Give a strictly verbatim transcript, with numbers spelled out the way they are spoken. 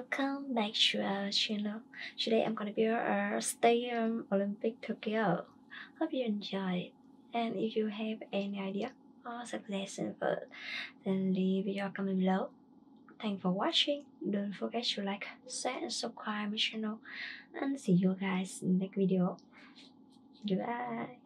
Welcome back to our channel. Today I'm gonna build a stadium Olympic Tokyo. Hope you enjoy it. And if you have any idea or suggestion for it, then leave your comment below. Thanks for watching. Don't forget to like, share, and subscribe my channel. And see you guys in the next video. Goodbye.